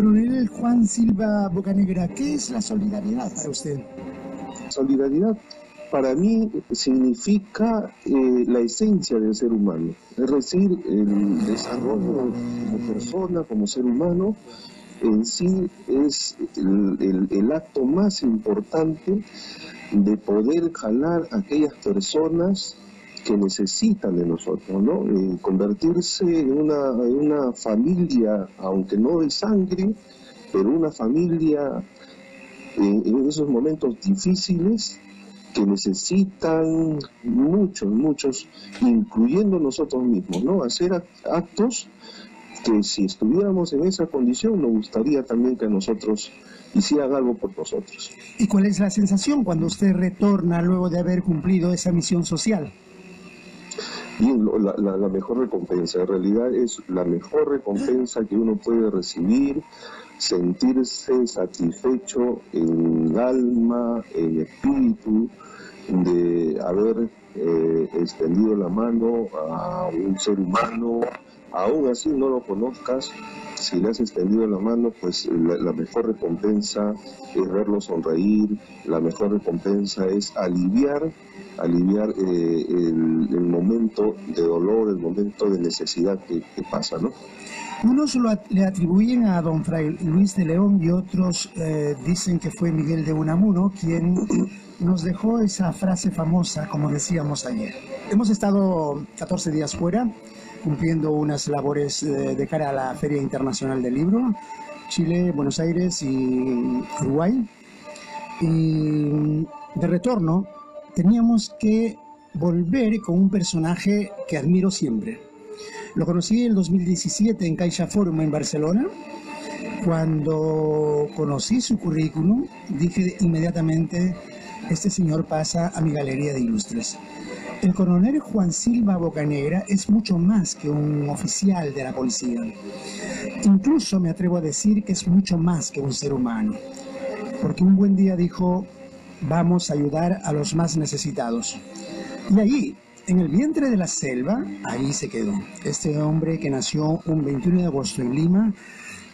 Coronel Juan Silva Bocanegra, ¿qué es la solidaridad para usted? Solidaridad para mí significa la esencia del ser humano, es decir, el desarrollo como persona, como ser humano, en sí es el acto más importante de poder jalar a aquellas personas que necesitan de nosotros, ¿no? Convertirse en una familia, aunque no de sangre, pero una familia en esos momentos difíciles que necesitan muchos, incluyendo nosotros mismos, ¿no? Hacer actos que si estuviéramos en esa condición nos gustaría también que nosotros hicieran algo por nosotros. ¿Y cuál es la sensación cuando usted retorna luego de haber cumplido esa misión social? Bien, la mejor recompensa, en realidad es la mejor recompensa que uno puede recibir, sentirse satisfecho en alma, en espíritu, de haber extendido la mano a un ser humano, aún así no lo conozcas, si le has extendido la mano, pues la mejor recompensa es verlo sonreír, la mejor recompensa es aliviar el momento de dolor, el momento de necesidad que pasa, ¿no? Unos le atribuyen a don Fray Luis de León y otros dicen que fue Miguel de Unamuno quien nos dejó esa frase famosa, como decíamos ayer. Hemos estado 14 días fuera, cumpliendo unas labores de cara a la Feria Internacional del Libro, Chile, Buenos Aires y Uruguay. Y de retorno teníamos que volver con un personaje que admiro siempre. Lo conocí en el 2017 en Caixa Forum en Barcelona. Cuando conocí su currículum, dije inmediatamente, este señor pasa a mi galería de ilustres. El coronel Juan Silva Bocanegra es mucho más que un oficial de la policía. Incluso me atrevo a decir que es mucho más que un ser humano. Porque un buen día dijo, vamos a ayudar a los más necesitados. Y ahí, en el vientre de la selva, ahí se quedó. Este hombre que nació un 21 de agosto en Lima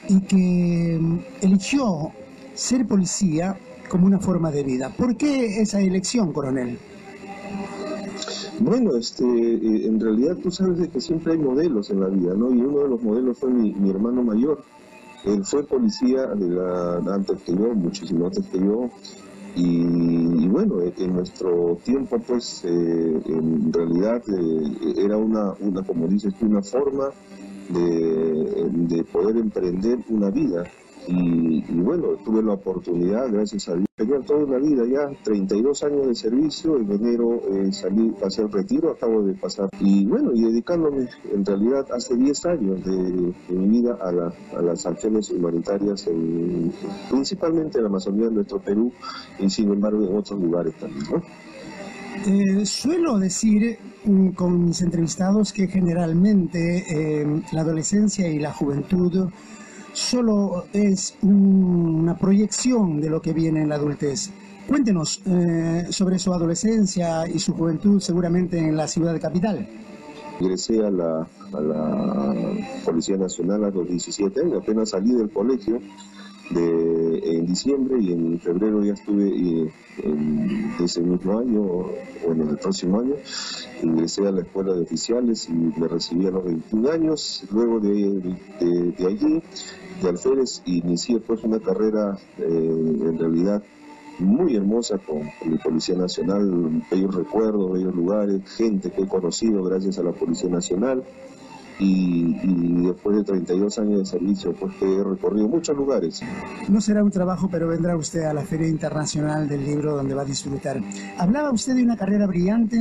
y que eligió ser policía como una forma de vida. ¿Por qué esa elección, coronel? Bueno, en realidad tú sabes de que siempre hay modelos en la vida, ¿no? Y uno de los modelos fue mi hermano mayor. Él fue policía antes que yo, muchísimo antes que yo. Y bueno, en nuestro tiempo, pues, en realidad era una, como dices tú, una forma de poder emprender una vida. Y bueno, tuve la oportunidad, gracias a Dios, tenía toda una vida ya, 32 años de servicio, en enero salí para hacer retiro, acabo de pasar. Y bueno, y dedicándome en realidad hace 10 años de mi vida a las acciones humanitarias, principalmente en la Amazonía, en nuestro Perú, y sin embargo en otros lugares también, ¿no? Suelo decir con mis entrevistados que generalmente la adolescencia y la juventud solo es una proyección de lo que viene en la adultez. Cuéntenos sobre su adolescencia y su juventud, seguramente en la ciudad capital. Ingresé a la Policía Nacional a los 17 años, apenas salí del colegio en diciembre, y en febrero ya estuve ese mismo año, bueno, el próximo año, ingresé a la escuela de oficiales y me recibí a los 21 años. Luego de allí, de alférez, inicié pues una carrera en realidad muy hermosa con la Policía Nacional, bellos recuerdos, bellos lugares, gente que he conocido gracias a la Policía Nacional. Y después de 32 años de servicio, pues que he recorrido muchos lugares. No será un trabajo, pero vendrá usted a la Feria Internacional del Libro, donde va a disfrutar. Hablaba usted de una carrera brillante,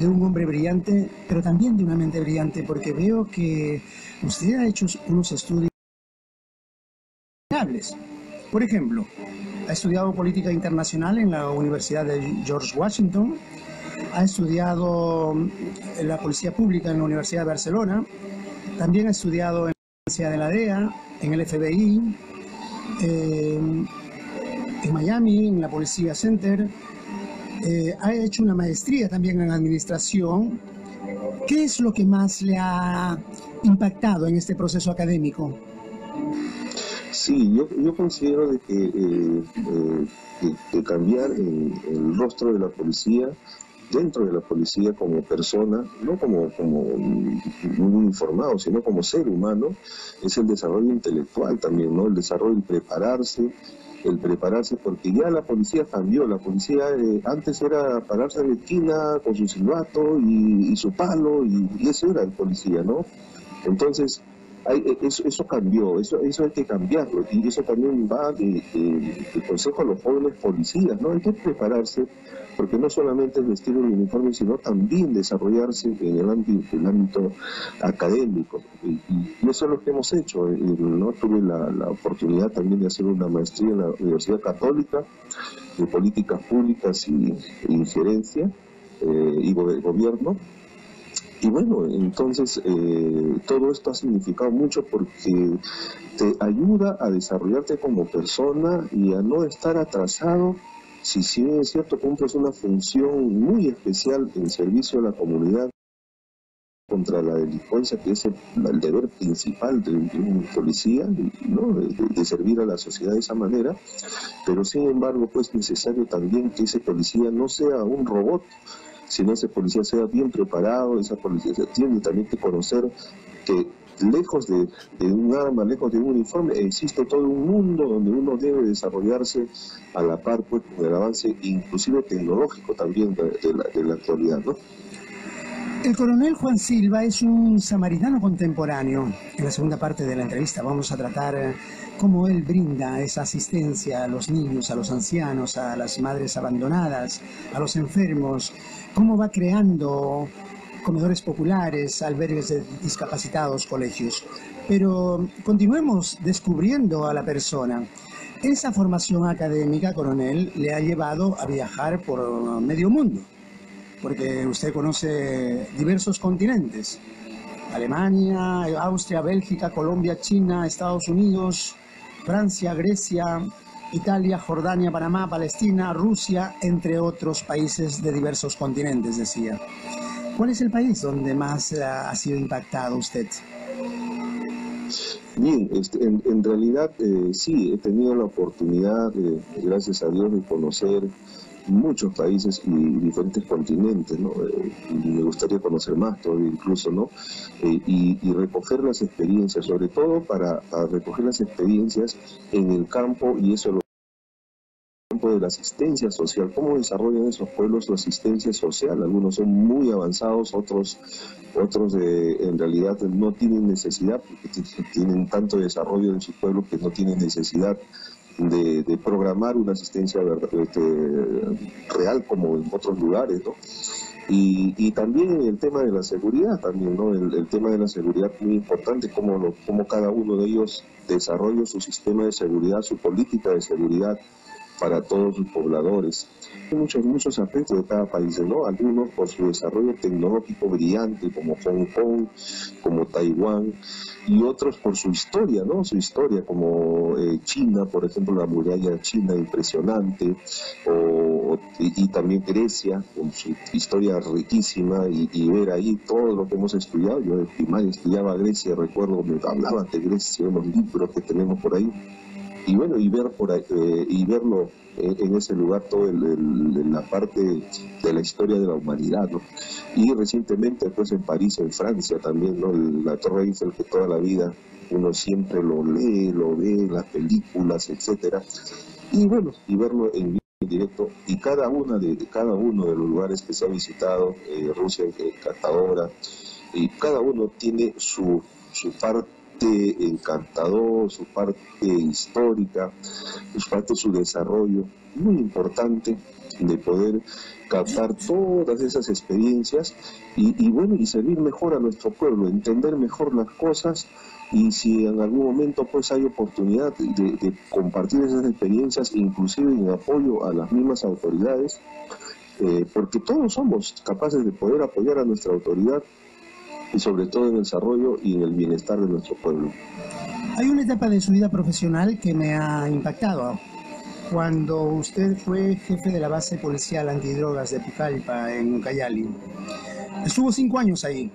de un hombre brillante, pero también de una mente brillante, porque veo que usted ha hecho unos estudios admirables. Por ejemplo, ha estudiado Política Internacional en la Universidad de George Washington, ha estudiado en la Policía Pública en la Universidad de Barcelona, también ha estudiado en la Universidad de la DEA, en el FBI, en Miami, en la Policía Center, ha hecho una maestría también en Administración. ¿Qué es lo que más le ha impactado en este proceso académico? Sí, yo considero de que cambiar el rostro de la policía, dentro de la policía como persona, no como un uniformado, sino como ser humano, es el desarrollo intelectual también, ¿no? El desarrollo, el prepararse, porque ya la policía cambió. La policía antes era pararse en la esquina con su silbato y su palo, y eso era el policía, ¿no? Entonces, eso cambió, eso hay que cambiarlo, y eso también va de consejo a los jóvenes policías, ¿no? Hay que prepararse, porque no solamente es vestir un uniforme, sino también desarrollarse en el ámbito académico, y eso es lo que hemos hecho, ¿no? Tuve la oportunidad también de hacer una maestría en la Universidad Católica de Políticas Públicas y Injerencia y Gobierno. Y bueno, entonces todo esto ha significado mucho porque te ayuda a desarrollarte como persona y a no estar atrasado. Si bien es cierto, cumples una función muy especial en servicio a la comunidad contra la delincuencia, que es el deber principal de un policía, ¿no? De servir a la sociedad de esa manera, pero sin embargo, pues es necesario también que ese policía no sea un robot, sino ese policía sea bien preparado. Esa policía tiene también que conocer que lejos de un arma, lejos de un uniforme, existe todo un mundo donde uno debe desarrollarse a la par, pues, con el avance inclusive tecnológico también de la actualidad, ¿no? El coronel Juan Silva es un samaritano contemporáneo. En la segunda parte de la entrevista vamos a tratar cómo él brinda esa asistencia a los niños, a los ancianos, a las madres abandonadas, a los enfermos, cómo va creando comedores populares, albergues de discapacitados, colegios. Pero continuemos descubriendo a la persona. Esa formación académica, coronel, le ha llevado a viajar por medio mundo, porque usted conoce diversos continentes: Alemania, Austria, Bélgica, Colombia, China, Estados Unidos, Francia, Grecia, Italia, Jordania, Panamá, Palestina, Rusia, entre otros países de diversos continentes, decía. ¿Cuál es el país donde más ha sido impactado usted? Bien, en realidad sí, he tenido la oportunidad, gracias a Dios, de conocer muchos países y diferentes continentes, ¿no? Y me gustaría conocer más todavía incluso, ¿no? Y recoger las experiencias, sobre todo para recoger las experiencias en el campo, y eso lo de la asistencia social, cómo desarrollan esos pueblos su asistencia social. Algunos son muy avanzados, otros en realidad no tienen necesidad, porque tienen tanto desarrollo en su pueblo que no tienen necesidad de programar una asistencia real como en otros lugares, ¿no? Y también el tema de la seguridad también, ¿no? El tema de la seguridad muy importante, cómo cada uno de ellos desarrolla su sistema de seguridad, su política de seguridad para todos sus pobladores. Hay muchos aspectos de cada país, ¿no? Algunos por su desarrollo tecnológico brillante, como Hong Kong, como Taiwán, y otros por su historia, ¿no? Su historia, como China, por ejemplo, la muralla china impresionante, y también Grecia, con su historia riquísima, y ver ahí todo lo que hemos estudiado. Yo en primaria estudiaba Grecia, recuerdo, me hablaban de Grecia en los libros que tenemos por ahí. Y bueno, y ver por ahí, y verlo en ese lugar, toda la parte de la historia de la humanidad, ¿no? Y recientemente, pues, en París, en Francia también, ¿no? La Torre Eiffel, que toda la vida uno siempre lo lee, las películas, etcétera. Y bueno, y verlo en directo, y cada uno de los lugares que se ha visitado, Rusia hasta ahora, y cada uno tiene su parte encantador, su parte histórica, su desarrollo muy importante, de poder captar todas esas experiencias y bueno, y servir mejor a nuestro pueblo, entender mejor las cosas. Y si en algún momento, pues, hay oportunidad de compartir esas experiencias, inclusive en apoyo a las mismas autoridades, porque todos somos capaces de poder apoyar a nuestra autoridad, y sobre todo en el desarrollo y en el bienestar de nuestro pueblo. Hay una etapa de su vida profesional que me ha impactado. Cuando usted fue jefe de la base policial antidrogas de Pucallpa, en Ucayali. Estuvo 5 años ahí.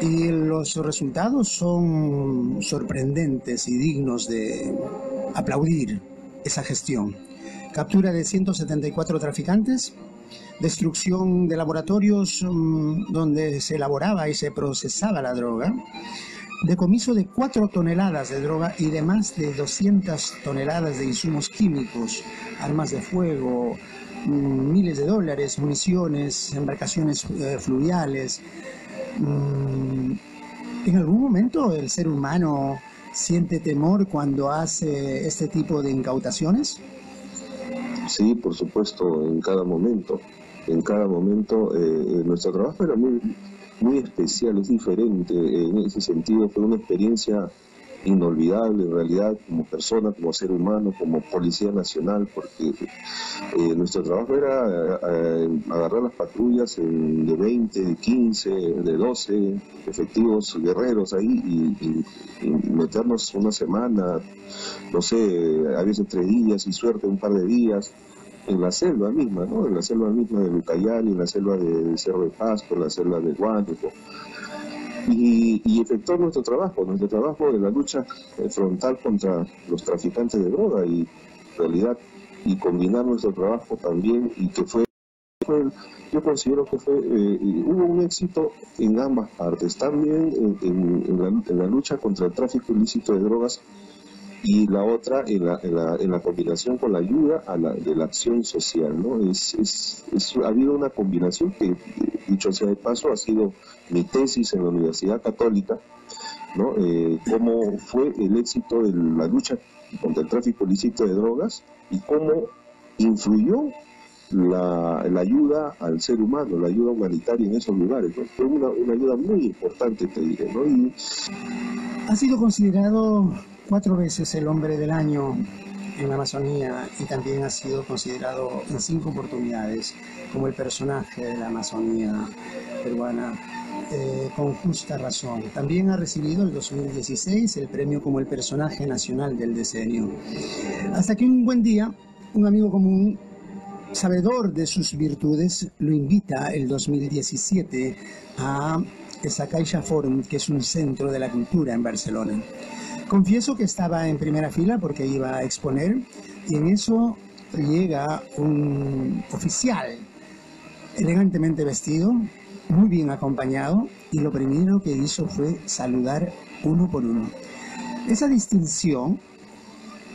Y los resultados son sorprendentes y dignos de aplaudir esa gestión. Captura de 174 traficantes, destrucción de laboratorios donde se elaboraba y se procesaba la droga, decomiso de 4 toneladas de droga y de más de 200 toneladas de insumos químicos, armas de fuego, miles de dólares, municiones, embarcaciones fluviales. En algún momento el ser humano siente temor cuando hace este tipo de incautaciones. Sí, por supuesto, en cada momento. Nuestro trabajo era muy especial, es diferente. En ese sentido fue una experiencia inolvidable, en realidad, como persona, como ser humano, como Policía Nacional, porque nuestro trabajo era agarrar las patrullas de 20, de 15, de 12 efectivos guerreros ahí y meternos una semana, no sé, a veces 3 días y suerte un par de días, en la selva misma, ¿no? En la selva misma de Lucayali, en la selva de Cerro de Pasco, en la selva de Huánuco. Y efectuó nuestro trabajo de la lucha frontal contra los traficantes de droga y en realidad, y combinar nuestro trabajo también, y que fue yo considero que fue, hubo un éxito en ambas partes, también en la lucha contra el tráfico ilícito de drogas y la otra en la combinación con la ayuda de la acción social, ¿no? Ha habido una combinación que, dicho sea de paso, ha sido mi tesis en la Universidad Católica, ¿no? Cómo fue el éxito de la lucha contra el tráfico ilícito de drogas y cómo influyó la ayuda al ser humano, la ayuda humanitaria en esos lugares, ¿no? Fue una ayuda muy importante, te diré, ¿no? Y ha sido considerado 4 veces el hombre del año en la Amazonía y también ha sido considerado en 5 oportunidades como el personaje de la Amazonía peruana, con justa razón. También ha recibido el 2016 el premio como el personaje nacional del decenio. Hasta que un buen día, un amigo común, sabedor de sus virtudes, lo invita el 2017 a Caixa Forum, que es un centro de la cultura en Barcelona. Confieso que estaba en primera fila porque iba a exponer y en eso llega un oficial elegantemente vestido, muy bien acompañado, y lo primero que hizo fue saludar uno por uno. Esa distinción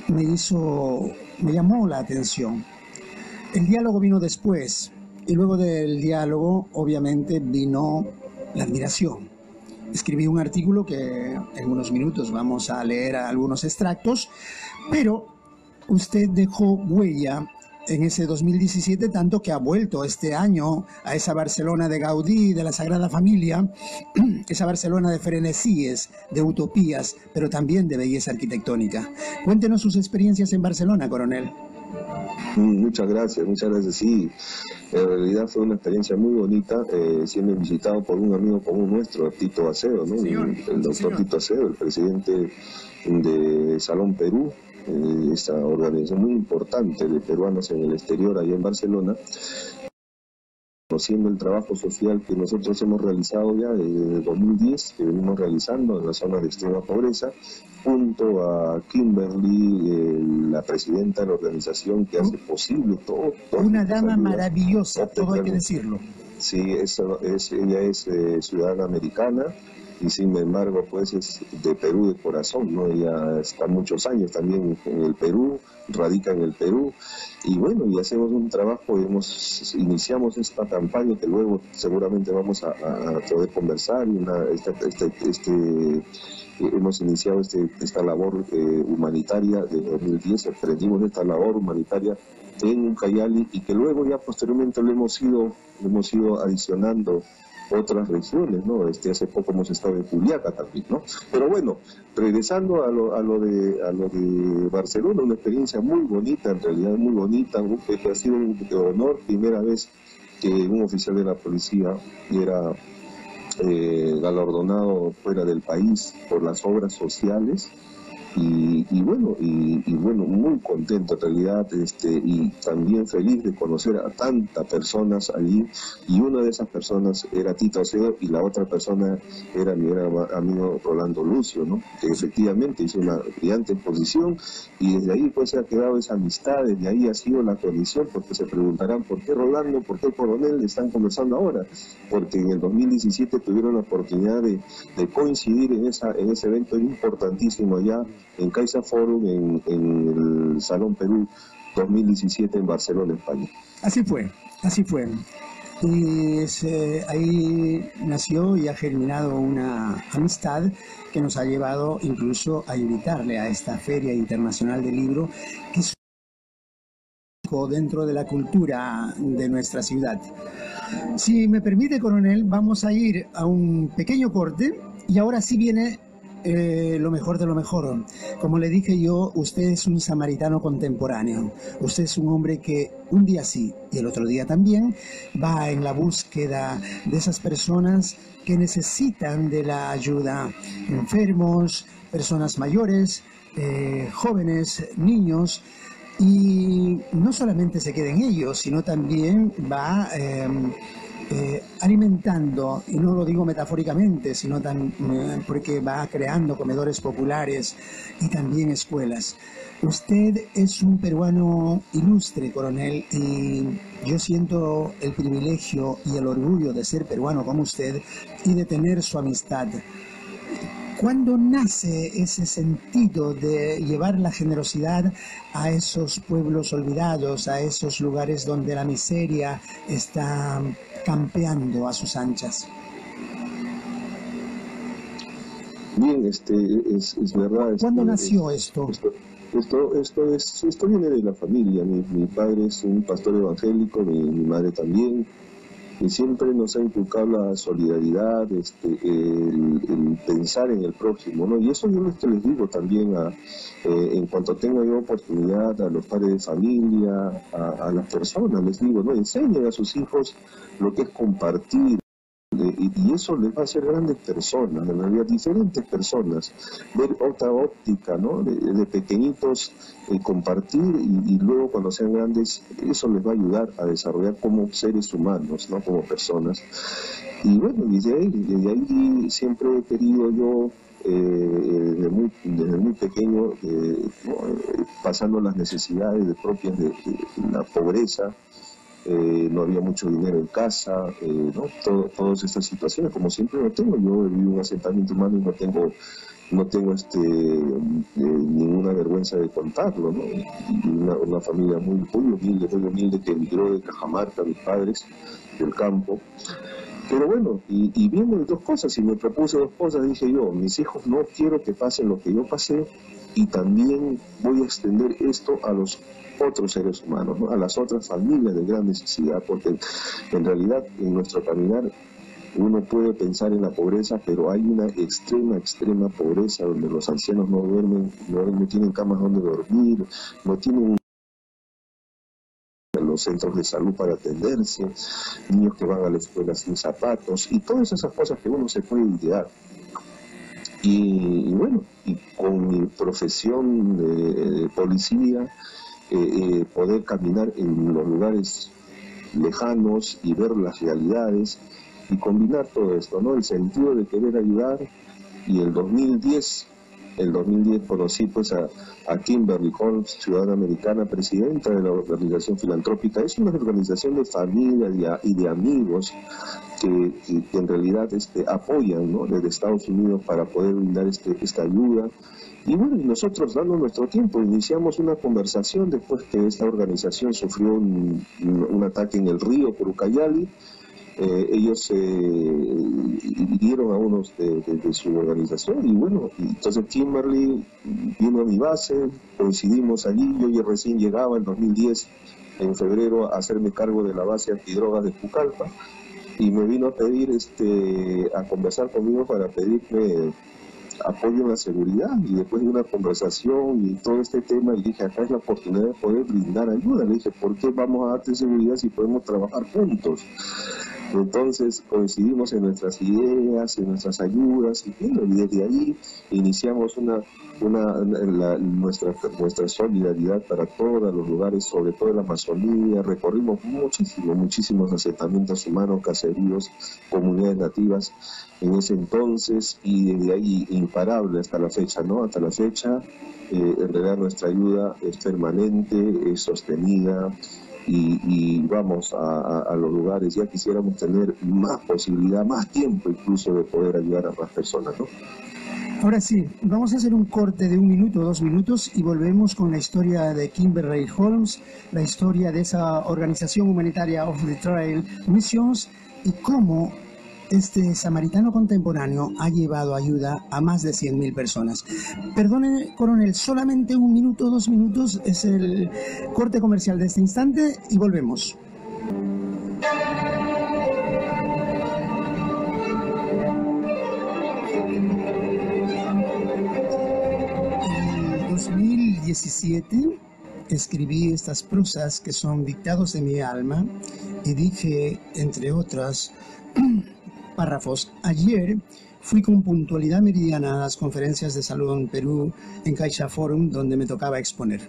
me llamó la atención. El diálogo vino después y luego del diálogo obviamente vino la admiración. Escribí un artículo que en unos minutos vamos a leer algunos extractos, pero usted dejó huella en ese 2017, tanto que ha vuelto este año a esa Barcelona de Gaudí, de la Sagrada Familia, esa Barcelona de frenesíes, de utopías, pero también de belleza arquitectónica. Cuéntenos sus experiencias en Barcelona, coronel. Muchas gracias, sí. En realidad fue una experiencia muy bonita, siendo visitado por un amigo común nuestro, Tito Acedo, ¿no? El doctor Tito Acedo, el presidente de Salón Perú, esa organización muy importante de peruanos en el exterior, allá en Barcelona, conociendo el trabajo social que nosotros hemos realizado ya desde 2010, que venimos realizando en la zona de extrema pobreza, junto a Kimberly, la presidenta de la organización que hace posible todo. Una dama maravillosa, todo hay que decirlo. Sí, ella es ciudadana americana y sin embargo pues es de Perú de corazón, ¿no? Ella está muchos años también en el Perú, radica en el Perú y bueno, y hacemos un trabajo, iniciamos esta campaña que luego seguramente vamos a poder conversar, hemos iniciado esta labor humanitaria de 2010, emprendimos esta labor humanitaria en Ucayali y que luego ya posteriormente lo hemos ido adicionando otras regiones, ¿no? Hace poco hemos estado en Juliaca también, ¿no? Pero bueno, regresando a lo de Barcelona, una experiencia muy bonita, en realidad muy bonita, que ha sido un honor, primera vez que un oficial de la policía era galardonado fuera del país por las obras sociales Y bueno, muy contento en realidad, y también feliz de conocer a tantas personas allí, y una de esas personas era Tito Acedo y la otra persona era mi gran amigo Rolando Lucio, ¿no? Que efectivamente hizo una brillante exposición y desde ahí pues se ha quedado esa amistad, desde ahí ha sido la conexión, porque se preguntarán por qué Rolando, por qué el Coronel están conversando ahora, porque en el 2017 tuvieron la oportunidad de coincidir en ese evento importantísimo allá en Caixa Forum, en el Salón Perú 2017 en Barcelona, España. Así fue, así fue. Y ahí nació y ha germinado una amistad que nos ha llevado incluso a invitarle a esta Feria Internacional del Libro, que es dentro de la cultura de nuestra ciudad. Si me permite, Coronel, vamos a ir a un pequeño corte y ahora sí viene lo mejor de lo mejor. Como le dije yo, usted es un samaritano contemporáneo. Usted es un hombre que un día sí y el otro día también va en la búsqueda de esas personas que necesitan de la ayuda. Enfermos, personas mayores, jóvenes, niños. Y no solamente se queda en ellos, sino también va alimentando, y no lo digo metafóricamente, sino porque va creando comedores populares y también escuelas. Usted es un peruano ilustre, Coronel, y yo siento el privilegio y el orgullo de ser peruano como usted y de tener su amistad. ¿Cuándo nace ese sentido de llevar la generosidad a esos pueblos olvidados, a esos lugares donde la miseria está campeando a sus anchas? Bien, es verdad. ¿Cuándo nació esto? Esto viene de la familia. Mi padre es un pastor evangélico, mi madre también. Y siempre nos ha inculcado la solidaridad, el pensar en el prójimo, ¿no? Y eso yo les digo también, en cuanto tenga yo oportunidad, a los padres de familia, a las personas, les digo, ¿no? Enseñen a sus hijos lo que es compartir. Y eso les va a hacer grandes personas, en realidad diferentes personas, ver otra óptica, ¿no? De pequeñitos, compartir y luego cuando sean grandes, eso les va a ayudar a desarrollar como seres humanos, ¿no? Como personas. Y bueno, desde ahí siempre he querido yo, desde muy pequeño, pasando las necesidades propias de la pobreza. No había mucho dinero en casa, ¿no? Todas estas situaciones, como siempre no tengo, yo vivo un asentamiento humano y no tengo ninguna vergüenza de contarlo, ¿no? Y una familia muy humilde que emigró de Cajamarca, mis padres, del campo. Pero bueno, y vimos dos cosas, y me propuse dos cosas, dije yo, mis hijos no quiero que pasen lo que yo pasé, y también voy a extender esto a los otros seres humanos, ¿no? A las otras familias de gran necesidad, porque en realidad en nuestro caminar uno puede pensar en la pobreza, pero hay una extrema pobreza donde los ancianos no duermen, tienen camas donde dormir, no tienen los centros de salud para atenderse, niños que van a la escuela sin zapatos y todas esas cosas que uno se puede idear. Y bueno, y con mi profesión de policía, poder caminar en los lugares lejanos y ver las realidades y combinar todo esto, ¿no? El sentido de querer ayudar. Y el 2010 conocí pues a Kimberly Holmes, ciudadana americana, presidenta de la organización filantrópica. Es una organización de familia y de amigos que en realidad apoyan, ¿no? Desde Estados Unidos para poder brindar esta ayuda. Y bueno, nosotros dando nuestro tiempo, iniciamos una conversación después que esta organización sufrió un ataque en el río Ucayali. Ellos hirieron a unos de su organización y bueno, entonces Kimberly vino a mi base, coincidimos allí, yo recién llegaba en 2010, en febrero, a hacerme cargo de la base antidrogas de Pucallpa y me vino a pedir, a conversar conmigo para pedirme apoyo en la seguridad, y después de una conversación y todo este tema, y dije, acá es la oportunidad de poder brindar ayuda. Le dije, ¿por qué vamos a darte seguridad si podemos trabajar juntos? Entonces coincidimos en nuestras ideas, en nuestras ayudas, y bueno, y desde ahí iniciamos nuestra solidaridad para todos los lugares, sobre todo en la Amazonía. Recorrimos muchísimos asentamientos humanos, caseríos, comunidades nativas en ese entonces, y desde ahí imparable hasta la fecha, ¿no? Hasta la fecha, en realidad nuestra ayuda es permanente, es sostenida. Y vamos a los lugares, ya quisiéramos tener más posibilidad, más tiempo incluso de poder ayudar a más personas, ¿no? Ahora sí, vamos a hacer un corte de 1 minuto, 2 minutos y volvemos con la historia de Kimberly Holmes, la historia de esa organización humanitaria Off the Trail Missions y cómo este samaritano contemporáneo ha llevado ayuda a más de 100.000 personas. Perdone, coronel, solamente 1 minuto, 2 minutos es el corte comercial de este instante y volvemos. En 2017 escribí estas prosas que son dictados de mi alma y dije, entre otras párrafos. Ayer fui con puntualidad meridiana a las conferencias de salud en Perú, en Caixa Forum, donde me tocaba exponer.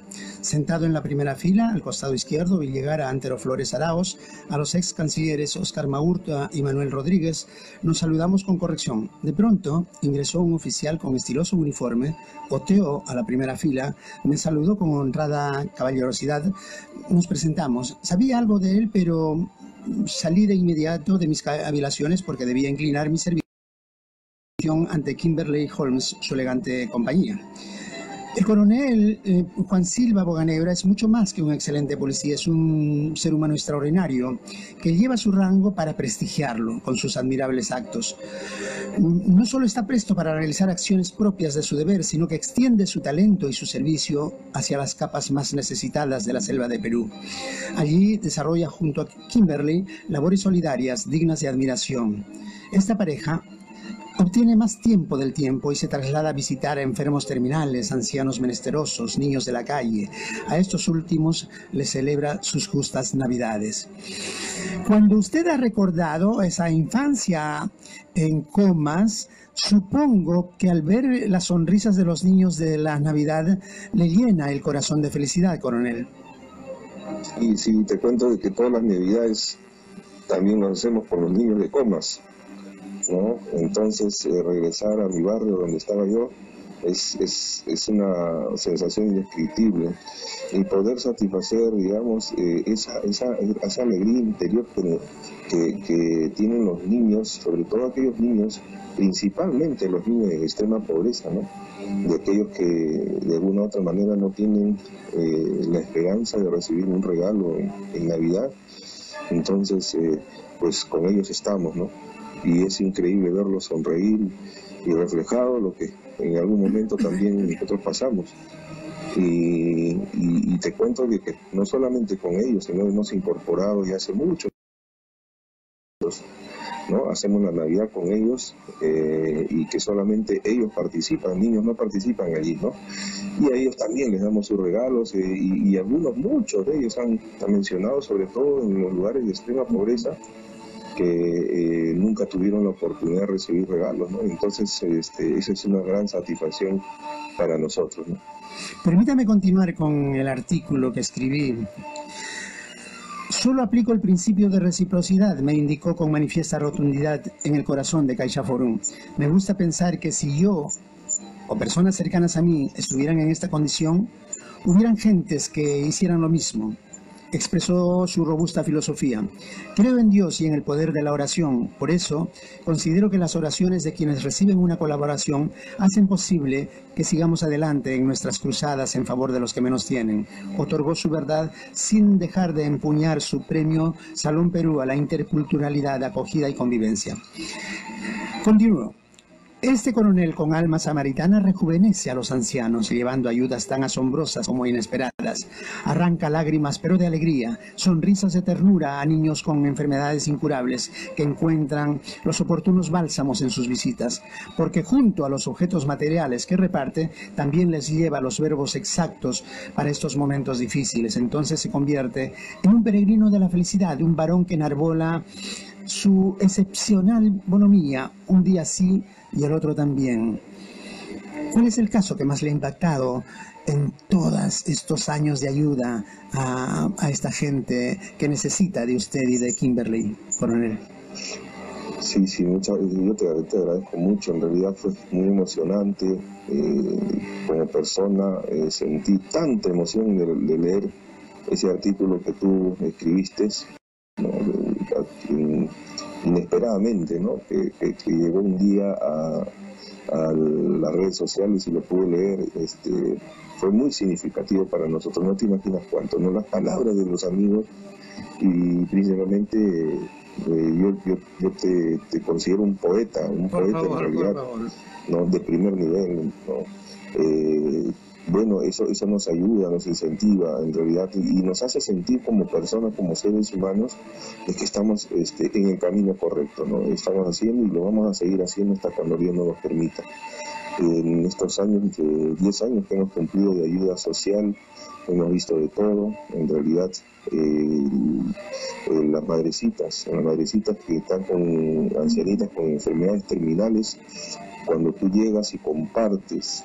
Sentado en la primera fila, al costado izquierdo, vi llegar a Antero Flores Arauz, a los ex cancilleres Óscar Maurtua y Manuel Rodríguez. Nos saludamos con corrección. De pronto, ingresó un oficial con estiloso uniforme, oteó a la primera fila, me saludó con honrada caballerosidad. Nos presentamos. Sabía algo de él, pero salí de inmediato de mis cavilaciones porque debía inclinar mi servicio ante Kimberly Holmes, su elegante compañía. El coronel Juan Silva Boganebra es mucho más que un excelente policía, es un ser humano extraordinario que lleva su rango para prestigiarlo con sus admirables actos. No solo está presto para realizar acciones propias de su deber, sino que extiende su talento y su servicio hacia las capas más necesitadas de la selva de Perú. Allí desarrolla junto a Kimberly labores solidarias dignas de admiración. Esta pareja obtiene más tiempo del tiempo y se traslada a visitar a enfermos terminales, ancianos menesterosos, niños de la calle. A estos últimos les celebra sus justas navidades. Cuando usted ha recordado esa infancia en comas, supongo que al ver las sonrisas de los niños de la Navidad le llena el corazón de felicidad, coronel. Sí, te cuento de que todas las navidades también lo hacemos por los niños de comas, ¿no? Entonces regresar a mi barrio donde estaba yo es una sensación indescriptible y poder satisfacer, digamos, esa alegría interior que tienen los niños, sobre todo aquellos niños, principalmente los niños de extrema pobreza, ¿no? De aquellos que de alguna u otra manera no tienen la esperanza de recibir un regalo en Navidad. Entonces pues con ellos estamos, ¿no? Y es increíble verlos sonreír y reflejado lo que en algún momento también nosotros pasamos. Y te cuento de que no solamente con ellos, sino hemos incorporado ya hace mucho, ¿no? Hacemos la Navidad con ellos y que solamente ellos participan, niños no participan allí, ¿no? Y a ellos también les damos sus regalos y algunos, muchos de ellos han mencionado, sobre todo en los lugares de extrema pobreza, que nunca tuvieron la oportunidad de recibir regalos, ¿no? Entonces, esa es una gran satisfacción para nosotros, ¿no? Permítame continuar con el artículo que escribí. Solo aplico el principio de reciprocidad, me indicó con manifiesta rotundidad en el corazón de Caixa Forum. Me gusta pensar que si yo o personas cercanas a mí estuvieran en esta condición, hubieran gentes que hicieran lo mismo. Expresó su robusta filosofía. Creo en Dios y en el poder de la oración. Por eso, considero que las oraciones de quienes reciben una colaboración hacen posible que sigamos adelante en nuestras cruzadas en favor de los que menos tienen. Otorgó su verdad sin dejar de empuñar su premio Salón Perú a la interculturalidad, acogida y convivencia. Continúo. Este coronel con alma samaritana rejuvenece a los ancianos, llevando ayudas tan asombrosas como inesperadas. Arranca lágrimas, pero de alegría, sonrisas de ternura a niños con enfermedades incurables que encuentran los oportunos bálsamos en sus visitas, porque junto a los objetos materiales que reparte, también les lleva los verbos exactos para estos momentos difíciles. Entonces se convierte en un peregrino de la felicidad, un varón que enarbola su excepcional bonomía, un día sí y el otro también. ¿Cuál es el caso que más le ha impactado en todos estos años de ayuda a esta gente que necesita de usted y de Kimberly, coronel? Sí, yo te agradezco mucho. En realidad fue muy emocionante como persona. Sentí tanta emoción de leer ese artículo que tú escribiste, ¿no? Inesperadamente, ¿no? Que llegó un día a las redes sociales y lo pude leer. Fue muy significativo para nosotros, no te imaginas cuánto, ¿no? Las palabras de los amigos y principalmente yo te considero un poeta, en realidad, ¿no? De primer nivel, ¿no? Bueno, eso nos ayuda, nos incentiva en realidad y nos hace sentir como personas, como seres humanos, es que estamos en el camino correcto, ¿no? Estamos haciendo y lo vamos a seguir haciendo hasta cuando Dios nos lo permita. En estos años, 10 años que hemos cumplido de ayuda social, hemos visto de todo, en realidad, las madrecitas que están con ancianitas con enfermedades terminales, cuando tú llegas y compartes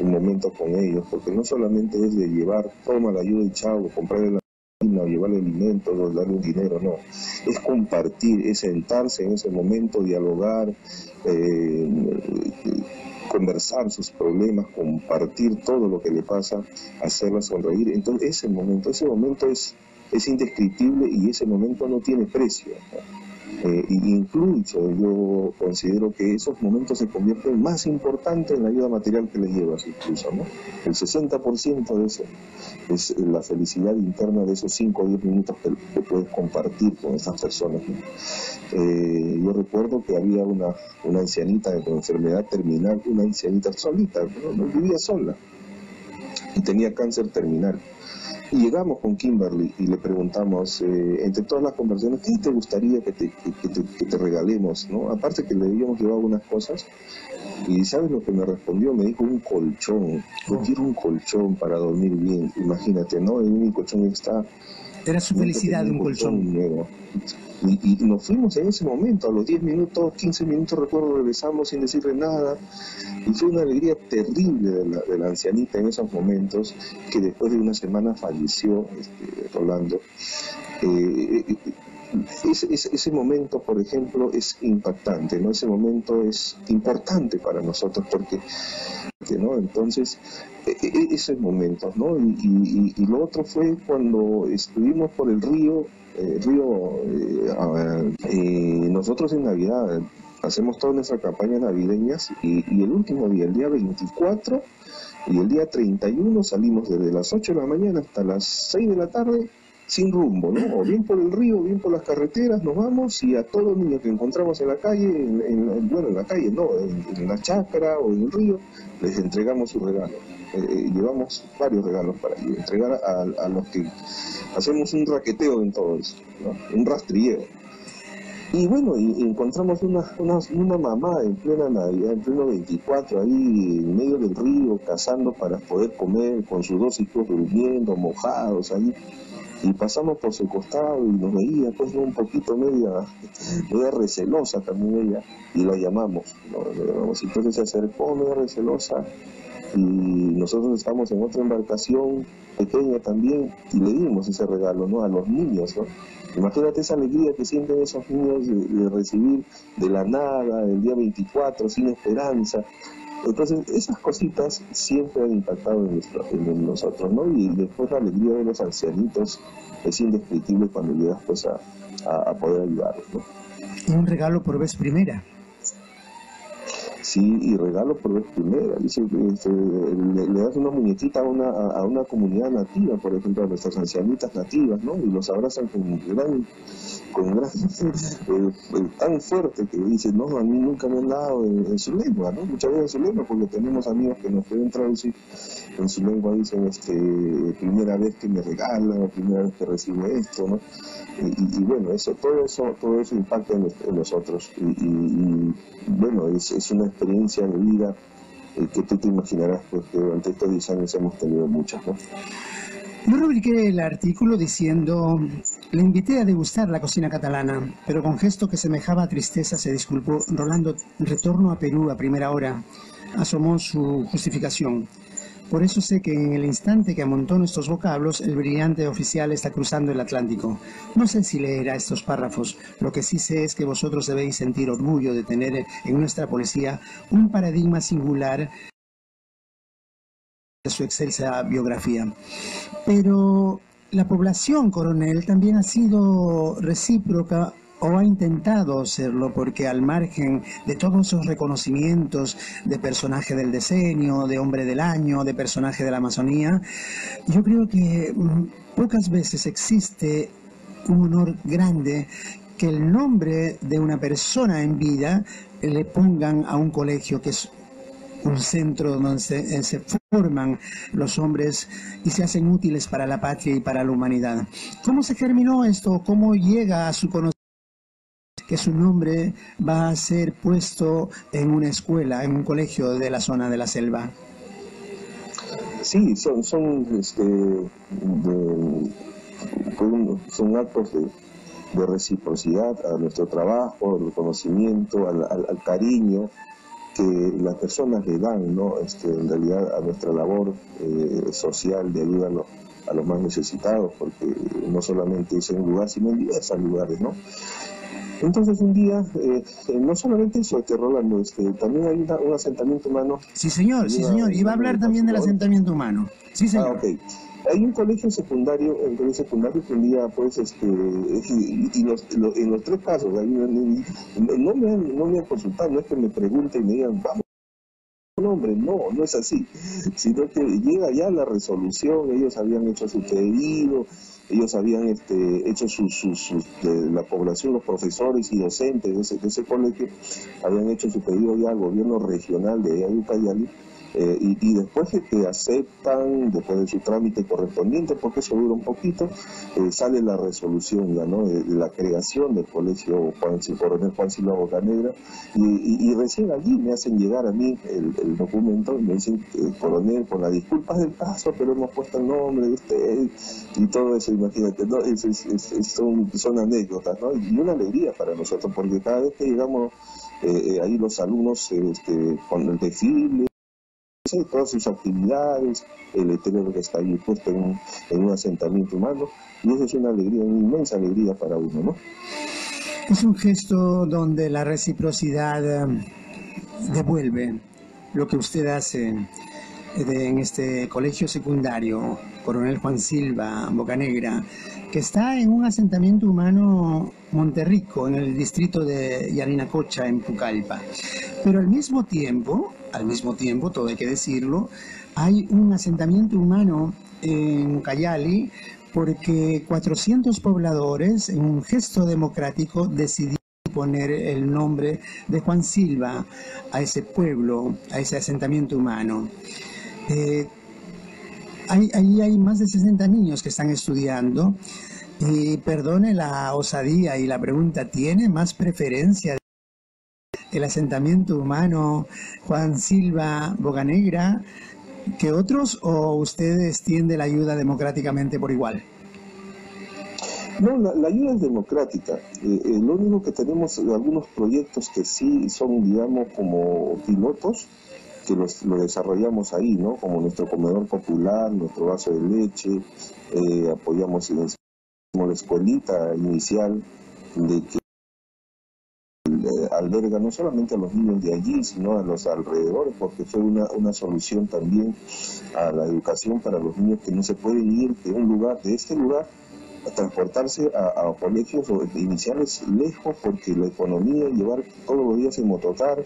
un momento con ellos, porque no solamente es de llevar, toma la ayuda y chavo, comprarle la harina, llevarle alimentos, o darle un dinero, no. Es compartir, es sentarse en ese momento, dialogar, conversar sus problemas, compartir todo lo que le pasa, hacerla sonreír. Entonces ese momento es indescriptible y ese momento no tiene precio, ¿no? Incluso yo considero que esos momentos se convierten más importantes en la ayuda material que les llevas incluso, ¿no? El 60% de eso es la felicidad interna de esos 5 o 10 minutos que puedes compartir con esas personas, ¿no? Yo recuerdo que había una ancianita con enfermedad terminal, una ancianita solita, ¿no? Vivía sola y tenía cáncer terminal. Y llegamos con Kimberly y le preguntamos, entre todas las conversaciones, ¿qué te gustaría que te regalemos, ¿no? Aparte que le habíamos llevado unas cosas. Y ¿sabes lo que me respondió? Me dijo, un colchón. Yo quiero un colchón para dormir bien. Imagínate, ¿no? El colchón está... Era su felicidad, un colchón nuevo. Y nos fuimos en ese momento, a los 10 minutos, 15 minutos, recuerdo, regresamos sin decirle nada. Y fue una alegría terrible de la ancianita en esos momentos, que después de una semana falleció, Rolando. Ese momento, por ejemplo, es impactante, ¿no? Ese momento es importante para nosotros porque, ¿no? Entonces, esos momentos, ¿no? Y lo otro fue cuando estuvimos por el río. Nosotros en Navidad hacemos todas nuestras campañas navideñas y el último día, el día 24 y el día 31 salimos desde las 8 de la mañana hasta las 6 de la tarde sin rumbo, ¿no? O bien por el río, o bien por las carreteras, nos vamos y a todos los niños que encontramos en la calle, en la chacra o en el río, les entregamos sus regalos. Llevamos varios regalos para entregar a los que hacemos un raqueteo en todo eso, ¿no? Un rastrilleo. Y bueno, y encontramos una mamá en plena Navidad, en pleno 24, ahí en medio del río, cazando para poder comer, con sus dos hijos durmiendo, mojados ahí. Y pasamos por su costado y nos veía, pues, un poquito media recelosa también ella, y la llamamos, ¿no? Entonces se acercó media recelosa y nosotros estábamos en otra embarcación pequeña también y le dimos ese regalo, ¿no? A los niños, ¿no? Imagínate esa alegría que sienten esos niños de recibir de la nada, el día 24, sin esperanza. Entonces, esas cositas siempre han impactado en nosotros, ¿no? Y después la alegría de los ancianitos es indescriptible cuando llegas, pues, a poder ayudarlos, ¿no? Un regalo por vez primera. Sí, y regalo por vez primera. Dice, le das una muñequita a una comunidad nativa, por ejemplo, a nuestras ancianitas nativas, ¿no? Y los abrazan con gran tan fuerte que dicen, no, a mí nunca me han dado en su lengua, ¿no? Muchas veces en su lengua, porque tenemos amigos que nos pueden traducir en su lengua, dicen, primera vez que me regalan, o primera vez que recibo esto, ¿no? Y bueno, todo eso impacta en nosotros. Y bueno, es una experiencia de vida que tú te imaginarás, pues, que durante estos 10 años hemos tenido muchas, ¿no? Yo rubriqué el artículo diciendo: le invité a degustar la cocina catalana, pero con gesto que semejaba a tristeza se disculpó: Rolando, retorno a Perú a primera hora. Asomó su justificación. Por eso sé que en el instante que amontono estos vocablos, el brillante oficial está cruzando el Atlántico. No sé si leerá estos párrafos. Lo que sí sé es que vosotros debéis sentir orgullo de tener en nuestra policía un paradigma singular de su excelsa biografía. Pero la población, coronel, también ha sido recíproca, o ha intentado hacerlo, porque al margen de todos esos reconocimientos de personaje del decenio, de hombre del año, de personaje de la Amazonía, yo creo que pocas veces existe un honor grande que el nombre de una persona en vida le pongan a un colegio que es un centro donde se forman los hombres y se hacen útiles para la patria y para la humanidad. ¿Cómo se germinó esto? ¿Cómo llega a su conocimiento que su nombre va a ser puesto en una escuela, en un colegio de la zona de la selva? Sí, son actos de reciprocidad a nuestro trabajo, al conocimiento, al cariño que las personas le dan, ¿no? En realidad, a nuestra labor social de ayuda a los más necesitados, porque no solamente es en un lugar, sino en diversos lugares, ¿no? Entonces un día, no solamente eso, Rolando, también hay un asentamiento humano. Sí, señor, sí, señor. Y va a hablar también del asentamiento humano. Sí, señor. Ah, okay. Hay un colegio secundario que un día, pues, en los tres casos, no me han consultado, no es que me pregunten y me digan, vamos. Hombre, no es así, sino que llega ya la resolución. Ellos habían hecho su pedido, ellos habían hecho la población, los profesores y docentes de ese colegio, habían hecho su pedido ya al gobierno regional de Ucayali, y después de que aceptan, después de su trámite correspondiente, porque eso dura un poquito, sale la resolución ya, ¿no? De la creación del colegio Coronel Juan Silva Bocanegra, y recién allí me hacen llegar a mí el documento, y me dicen, coronel, con las disculpas del caso, pero hemos puesto el nombre de usted, y todo eso, imagínate, ¿no? Son anécdotas, ¿no? Y una alegría para nosotros, porque cada vez que llegamos, ahí los alumnos con el desfile, todas sus actividades, el letrero que está ahí puesto en un asentamiento humano, y eso es una alegría, una inmensa alegría para uno, ¿no? Es un gesto donde la reciprocidad devuelve lo que usted hace en este colegio secundario, Coronel Juan Silva Bocanegra, que está en un asentamiento humano Monterrico, en el distrito de Yarinacocha, en Pucallpa. Pero al mismo tiempo, todo hay que decirlo, hay un asentamiento humano en Ucayali, porque 400 pobladores, en un gesto democrático, decidieron poner el nombre de Juan Silva a ese pueblo, a ese asentamiento humano. Ahí hay más de 60 niños que están estudiando, y perdone la osadía y la pregunta, ¿tiene más preferencia el asentamiento humano Juan Silva Bocanegra que otros, o ustedes tienden la ayuda democráticamente por igual? No, la ayuda es democrática. Lo único que tenemos, algunos proyectos que sí son, digamos, como pilotos, que lo desarrollamos ahí, ¿no? Como nuestro comedor popular, nuestro vaso de leche, apoyamos como la escuelita inicial de que alberga no solamente a los niños de allí, sino a los alrededores, porque fue una solución también a la educación para los niños que no se pueden ir de un lugar, de este lugar, a transportarse a colegios iniciales lejos, porque la economía, llevar todos los días en motocar,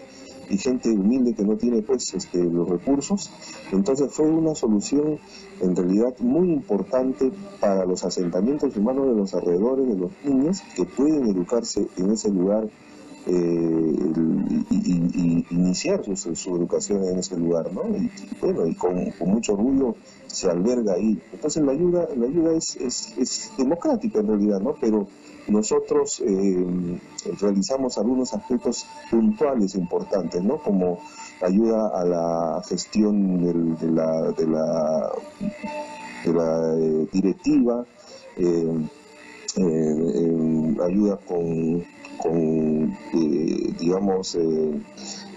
y gente humilde que no tiene pues los recursos. Entonces fue una solución en realidad muy importante para los asentamientos humanos de los alrededores, de los niños que pueden educarse en ese lugar y iniciar su educación en ese lugar, ¿no? Y con mucho orgullo se alberga ahí. Entonces la ayuda es democrática en realidad, ¿no? Pero nosotros realizamos algunos aspectos puntuales importantes, ¿no? Como ayuda a la gestión de la directiva, ayuda con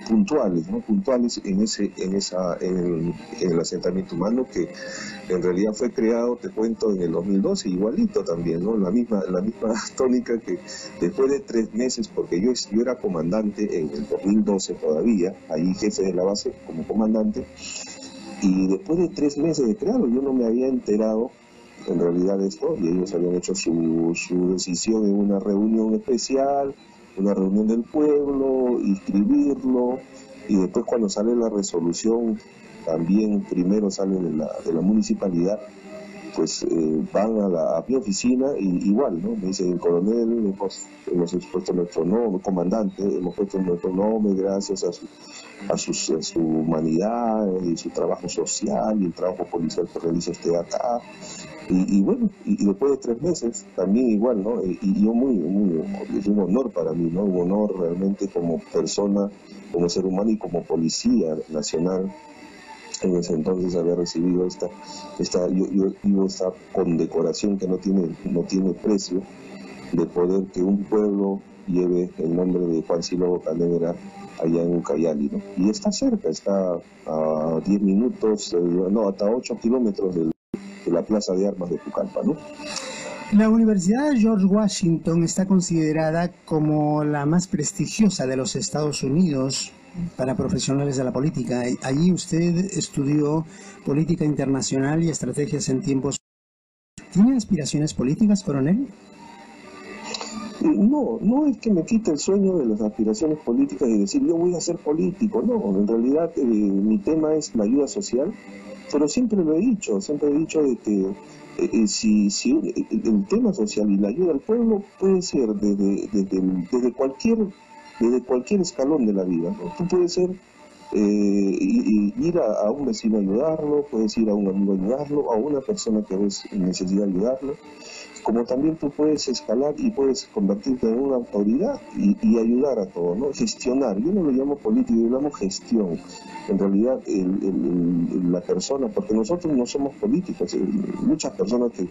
puntuales, ¿no? Puntuales en el asentamiento humano, que en realidad fue creado, te cuento, en el 2012, igualito también, ¿no? La misma tónica, que después de 3 meses, porque yo era comandante en el 2012 todavía, ahí jefe de la base como comandante, y después de 3 meses de crearlo, yo no me había enterado en realidad de esto, y ellos habían hecho su decisión en una reunión especial, una reunión del pueblo, inscribirlo, y después cuando sale la resolución, también primero sale de la municipalidad, pues van a mi oficina, y igual, ¿no? Me dicen, el coronel, hemos expuesto nuestro nombre, comandante, hemos puesto nuestro nombre gracias a su humanidad y su trabajo social y el trabajo policial que realiza usted acá. Y después de 3 meses, también igual, ¿no? Y yo es un honor para mí, ¿no? Un honor realmente como persona, como ser humano y como policía nacional, en ese entonces había recibido esta condecoración que no tiene precio, de poder que un pueblo lleve el nombre de Juan Silva Bocanegra allá en Ucayali, ¿no? Y está cerca, está a 10 minutos, no, hasta 8 kilómetros de la Plaza de Armas de Pucallpa, ¿no? La Universidad George Washington está considerada como la más prestigiosa de los Estados Unidos para profesionales de la política. Allí usted estudió política internacional y estrategias en tiempos. ¿Tiene aspiraciones políticas, coronel? No es que me quite el sueño de las aspiraciones políticas y decir yo voy a ser político, no, en realidad mi tema es la ayuda social, pero siempre he dicho de que si el tema social y la ayuda al pueblo puede ser desde cualquier escalón de la vida, ¿no? Tú puedes ser, ir a un vecino a ayudarlo, puedes ir a un amigo a ayudarlo, a una persona que ves necesita ayudarlo, como también tú puedes escalar y puedes convertirte en una autoridad y ayudar a todo, ¿no? Gestionar, yo no lo llamo política, yo lo llamo gestión. En realidad, la persona, porque nosotros no somos políticos, muchas personas que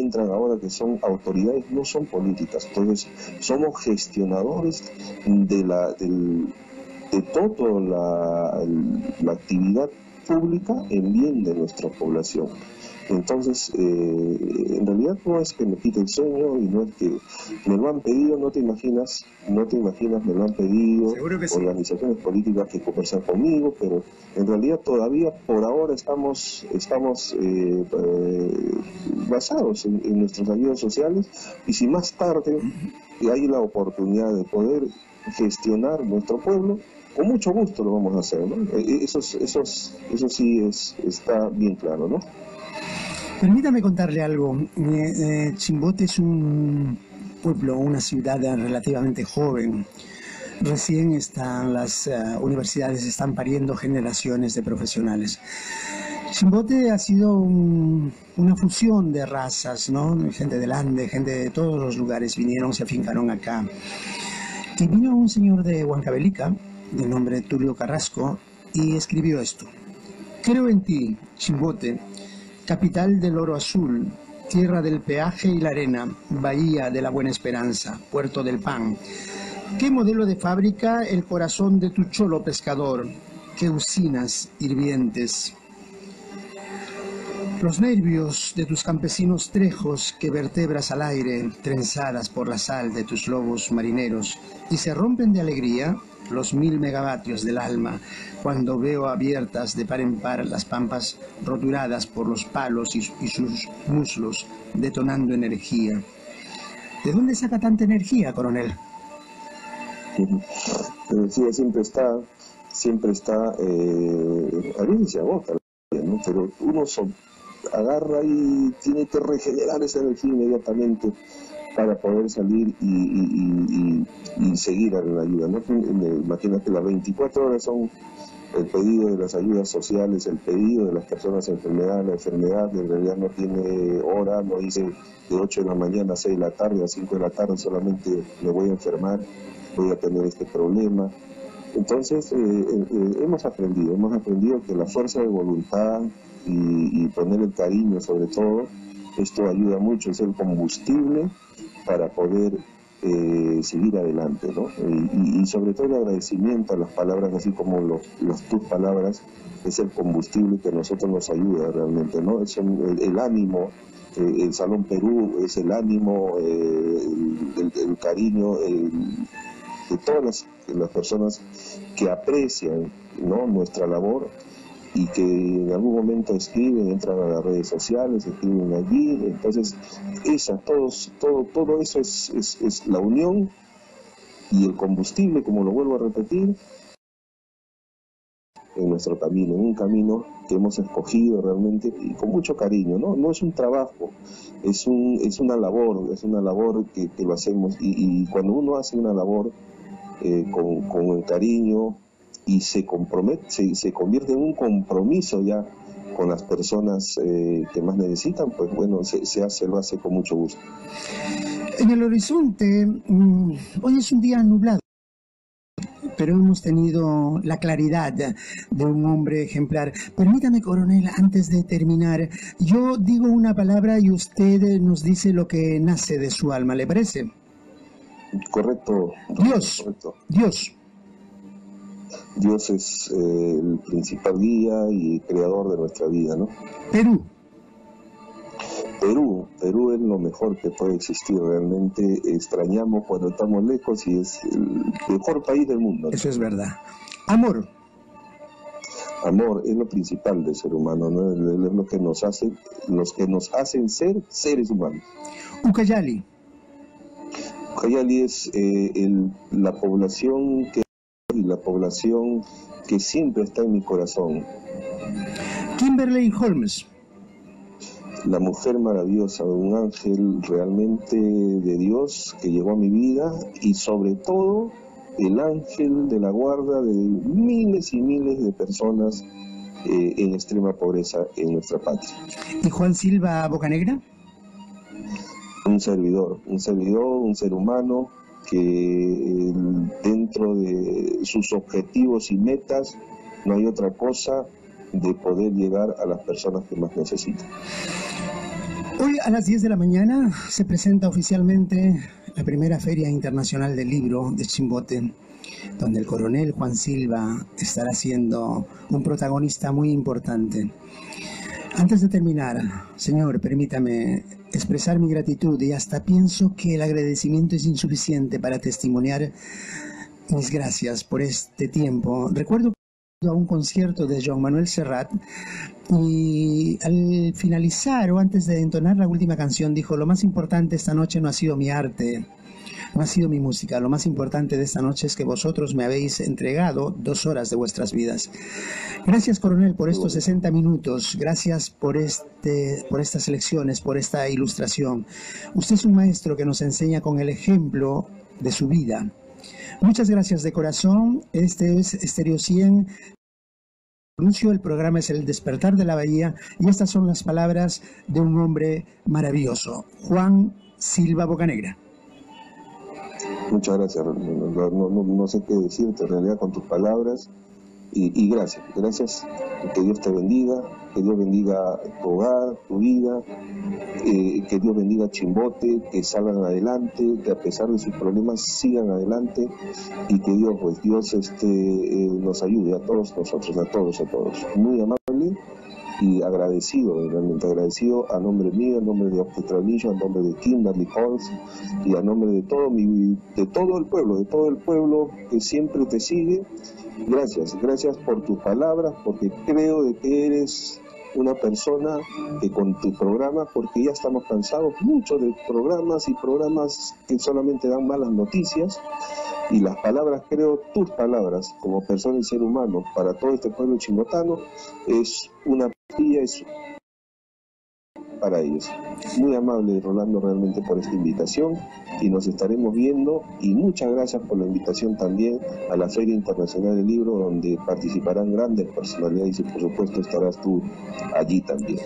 entran ahora que son autoridades no son políticas, entonces somos gestionadores de toda la actividad pública en bien de nuestra población. Entonces, en realidad no es que me quite el sueño y no es que me lo han pedido, no te imaginas, me lo han pedido organizaciones políticas que conversan conmigo, pero en realidad todavía por ahora estamos basados en nuestras ayudas sociales, y si más tarde hay la oportunidad de poder gestionar nuestro pueblo, con mucho gusto lo vamos a hacer, ¿no? Eso sí está bien claro, ¿no? Permítame contarle algo. Chimbote es un pueblo, una ciudad relativamente joven. Recién las universidades están pariendo generaciones de profesionales. Chimbote ha sido una fusión de razas, ¿no? Gente del Ande, gente de todos los lugares vinieron, se afincaron acá. Y vino un señor de Huancavelica, de nombre Tulio Carrasco, y escribió esto. Creo en ti, Chimbote, capital del oro azul, tierra del peaje y la arena, bahía de la buena esperanza, puerto del pan. ¿Qué modelo de fábrica el corazón de tu cholo pescador? ¿Qué usinas hirvientes? Los nervios de tus campesinos trejos que vertebras al aire, trenzadas por la sal de tus lobos marineros, y se rompen de alegría los 1000 megavatios del alma, cuando veo abiertas de par en par las pampas roturadas por los palos y sus muslos, detonando energía. ¿De dónde saca tanta energía, coronel? Energía siempre está siempre está, a veces se agota, ¿no? Pero uno agarra y tiene que regenerar esa energía inmediatamente para poder salir y seguir a la ayuda, ¿no? Imagínate, las 24 horas son el pedido de las ayudas sociales, el pedido de las personas enfermeras. La enfermedad en realidad no tiene hora, no dice de 8 de la mañana a 6 de la tarde, a 5 de la tarde solamente me voy a enfermar, voy a tener este problema. Entonces hemos aprendido que la fuerza de voluntad y poner el cariño sobre todo, esto ayuda mucho, es el combustible para poder seguir adelante, ¿no? Y sobre todo el agradecimiento a las palabras, así como tus palabras, es el combustible que a nosotros nos ayuda realmente, ¿no? Es el ánimo, el Salón Perú es el ánimo, el cariño, de todas las personas que aprecian, ¿no?, nuestra labor, y que en algún momento escriben, entran a las redes sociales, escriben allí. Entonces todo eso es la unión y el combustible, como lo vuelvo a repetir, en nuestro camino, en un camino que hemos escogido realmente y con mucho cariño, ¿no? No es un trabajo, es una labor que lo hacemos, y cuando uno hace una labor con el cariño, y se convierte en un compromiso ya con las personas que más necesitan, pues bueno, lo hace con mucho gusto. En el horizonte, hoy es un día nublado, pero hemos tenido la claridad de un hombre ejemplar. Permítame, coronel, antes de terminar, yo digo una palabra y usted nos dice lo que nace de su alma, ¿le parece? Correcto. Dios, correcto. Dios es el principal guía y creador de nuestra vida, ¿no? Perú es lo mejor que puede existir. Realmente extrañamos cuando estamos lejos y es el mejor país del mundo, ¿no? Eso es verdad. Amor. Amor es lo principal del ser humano, ¿no? Es lo que nos hace, los que nos hacen ser seres humanos. Ucayali. Ucayali es la población que siempre está en mi corazón. Kimberly Holmes. La mujer maravillosa, un ángel realmente de Dios que llegó a mi vida, y sobre todo el ángel de la guarda de miles y miles de personas en extrema pobreza en nuestra patria. ¿Y Juan Silva Bocanegra? Un servidor, un ser humano que dentro de sus objetivos y metas no hay otra cosa de poder llegar a las personas que más necesitan. Hoy a las 10 de la mañana se presenta oficialmente la primera Feria Internacional del Libro de Chimbote, donde el coronel Juan Silva estará siendo un protagonista muy importante. Antes de terminar, señor, permítame expresar mi gratitud, y hasta pienso que el agradecimiento es insuficiente para testimoniar mis gracias por este tiempo. Recuerdo a un concierto de Joan Manuel Serrat, y al finalizar o antes de entonar la última canción dijo: lo más importante esta noche no ha sido mi arte, no ha sido mi música, lo más importante de esta noche es que vosotros me habéis entregado 2 horas de vuestras vidas. Gracias, coronel, por estos 60 minutos, gracias por estas lecciones, por esta ilustración. Usted es un maestro que nos enseña con el ejemplo de su vida. Muchas gracias de corazón. Este es Estéreo 100. El programa es El Despertar de la Bahía, y estas son las palabras de un hombre maravilloso, Juan Silva Bocanegra. Muchas gracias, no sé qué decirte en realidad con tus palabras, y gracias, que Dios te bendiga, que Dios bendiga tu hogar, tu vida, que Dios bendiga Chimbote, que salgan adelante, que a pesar de sus problemas sigan adelante, y que Dios, pues Dios nos ayude a todos nosotros, a todos. Muy amable y agradecido, realmente agradecido a nombre mío, a nombre de Octavio Trujillo, a nombre de Kimberly Holmes, y a nombre de todo el pueblo que siempre te sigue. Gracias por tus palabras, porque creo de que eres una persona que con tu programa, porque ya estamos cansados mucho de programas y programas que solamente dan malas noticias, y las palabras, creo, tus palabras como persona y ser humano para todo este pueblo chingotano es una pilla, es para ellos. Muy amable, Rolando, realmente por esta invitación, y nos estaremos viendo, y muchas gracias por la invitación también a la Feria Internacional del Libro, donde participarán grandes personalidades y por supuesto estarás tú allí también,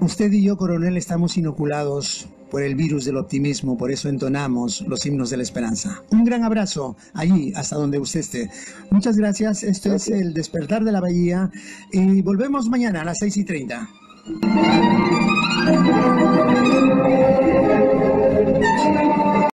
¿no? Usted y yo, coronel, estamos inoculados por el virus del optimismo, por eso entonamos los himnos de la esperanza. Un gran abrazo allí, hasta donde usted esté. Muchas gracias, esto gracias. Es El Despertar de la Bahía, y volvemos mañana a las 6:30. Thank you.